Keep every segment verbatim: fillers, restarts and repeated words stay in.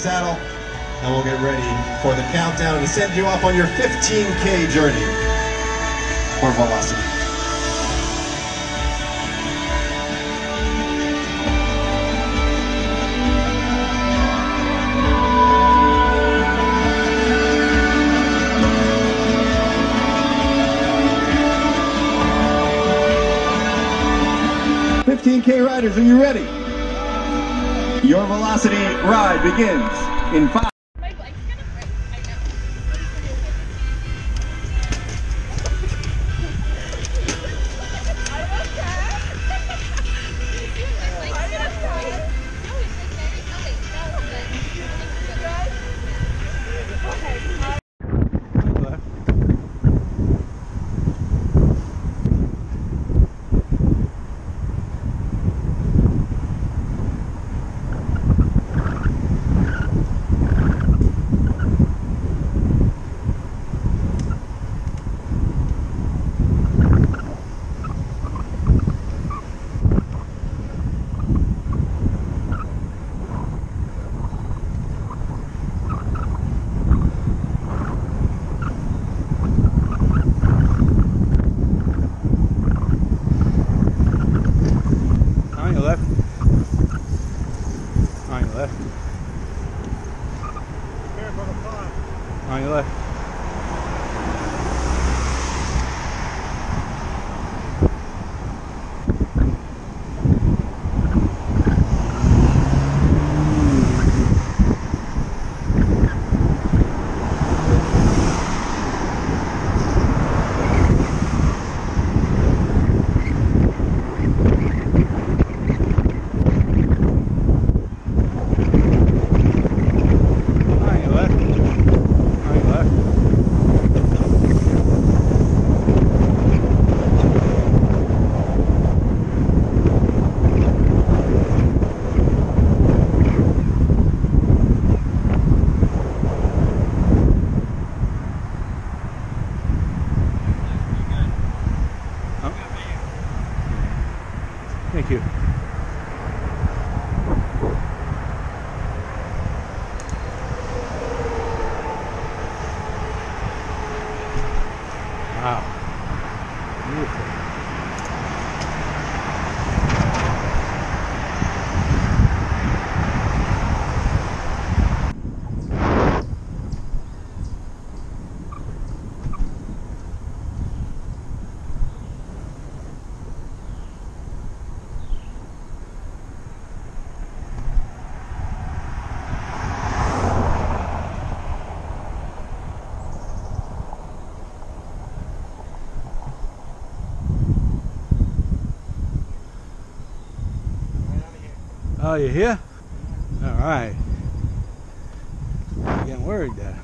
saddle, and we'll get ready for the countdown and send you off on your fifteen K journey for Velocity. fifteen K riders, are you ready? Your Velocity ride begins in five. On your left. Thank you. Wow. Beautiful. Oh, you here? All right. I'm getting worried there.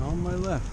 On my left.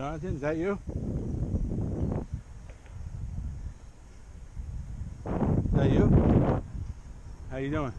Jonathan, is that you? Is that you? How you doing?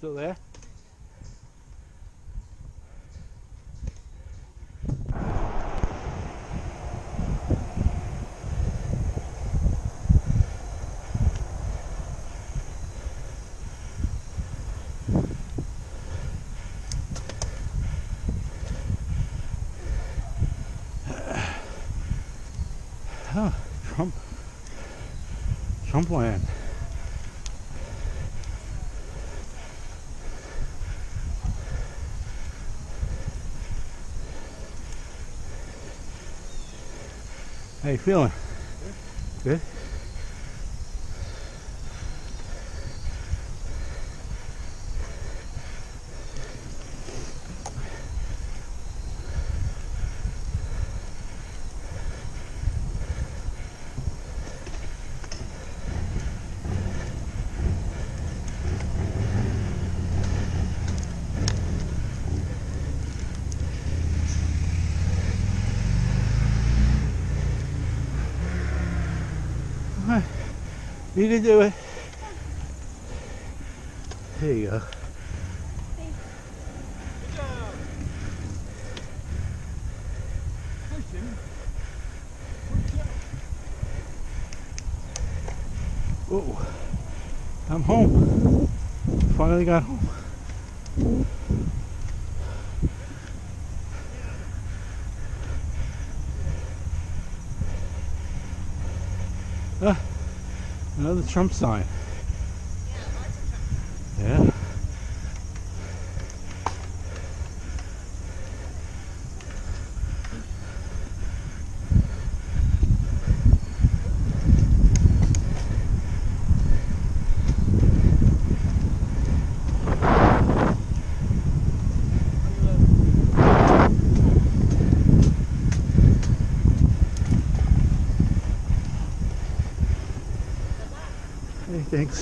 Still there? Oh, Trump, Trump land. How you feeling? Good. Good? You can do it. There you go. Thanks. Good job. Christian. Good job. Oh, I'm home. Finally got home. Uh, Another Trump sign. Yeah, lots of Trump signs. Hey, thanks.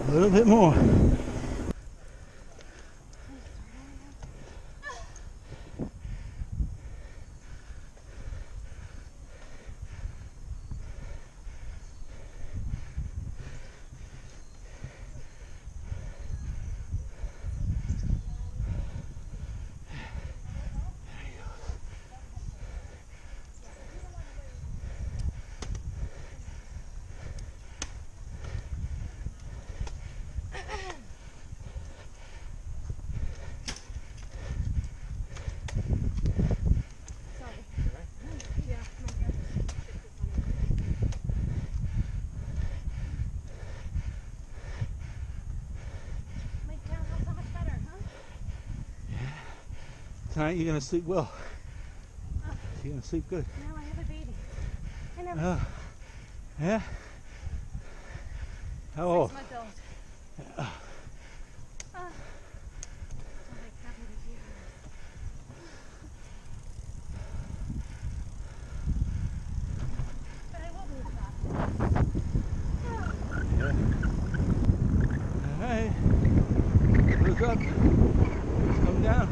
A little bit more. Tonight you're gonna sleep well. Oh. You're gonna sleep good. Now I have a baby. I know. Oh. Yeah? How old? Six months old. Uh. Oh. Oh, but I won't move back. Yeah. Alright. Look up. Let's come down.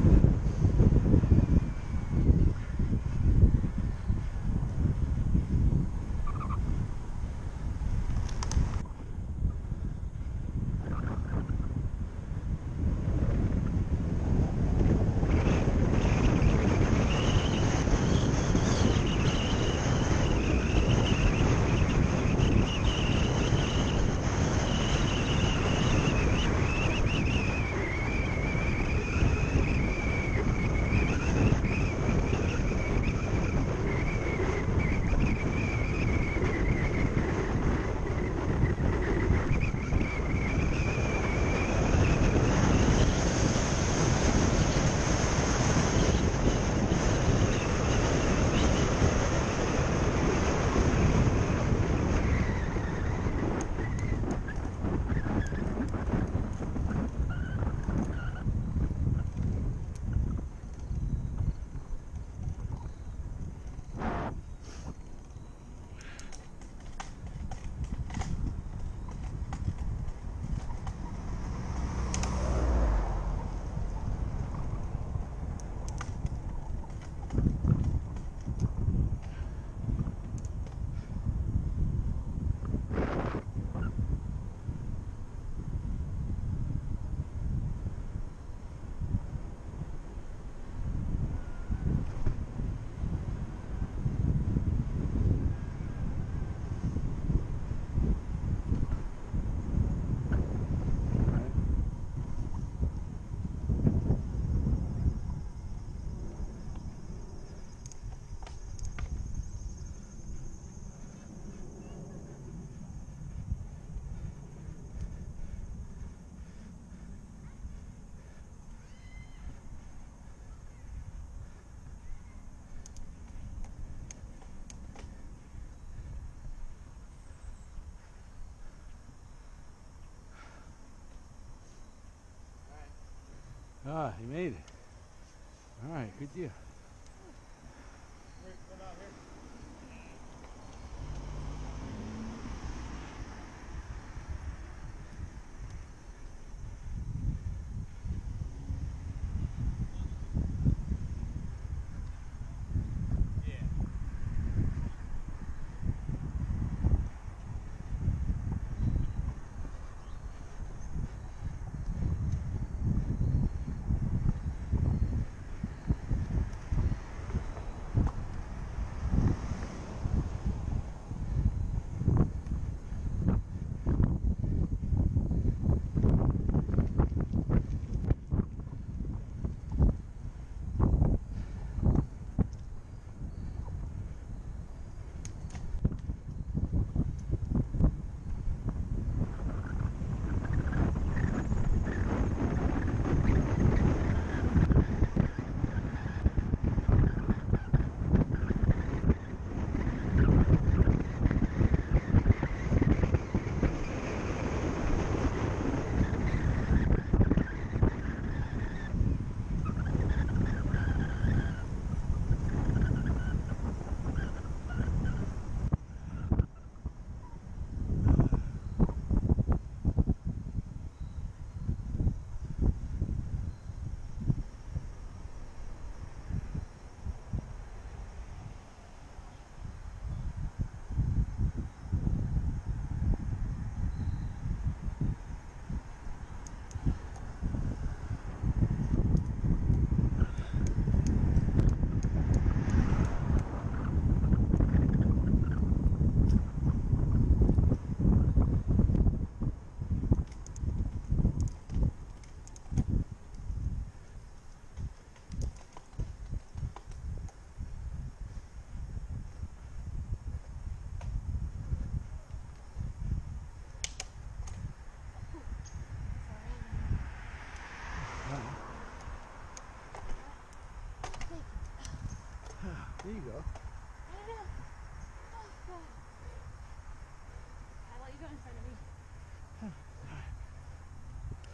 Ah, he made it. All right, good deal. There you go. I know. Oh, God. I let you go in front of me. Huh. All right. Good.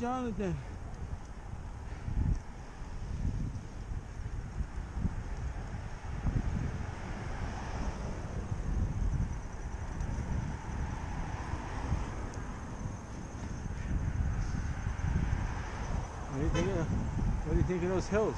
Jonathan. think of, what do you think of those hills?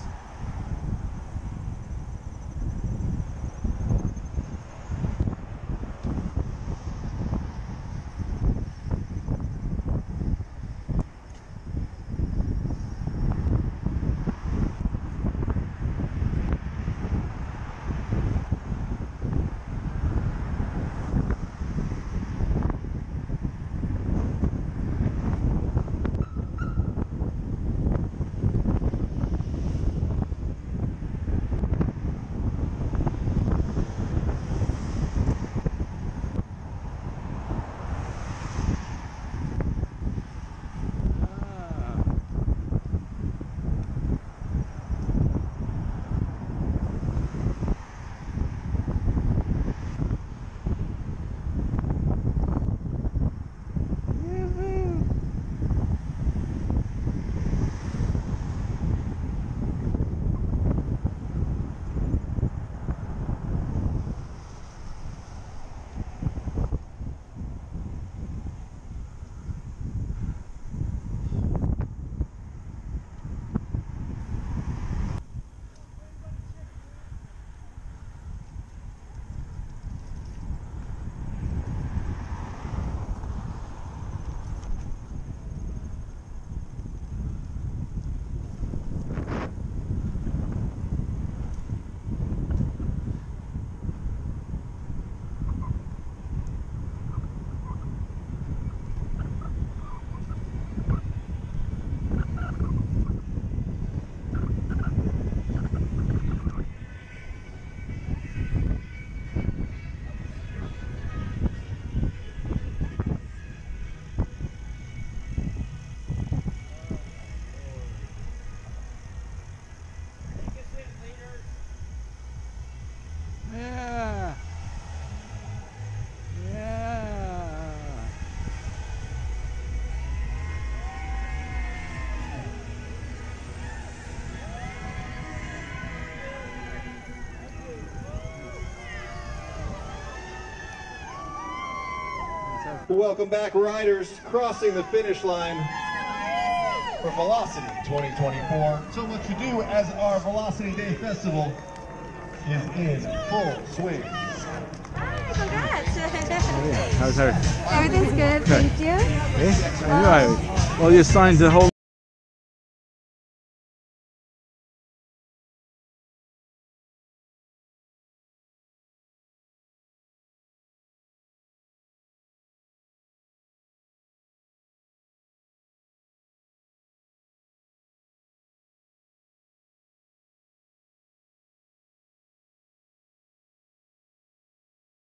Welcome back, riders crossing the finish line for Velocity twenty twenty-four. So much to do as our Velocity Day Festival is in full swing. Hi, congrats. Yeah, how's her? Everything's good, okay. Thank you. Okay. Um, well, you signed the whole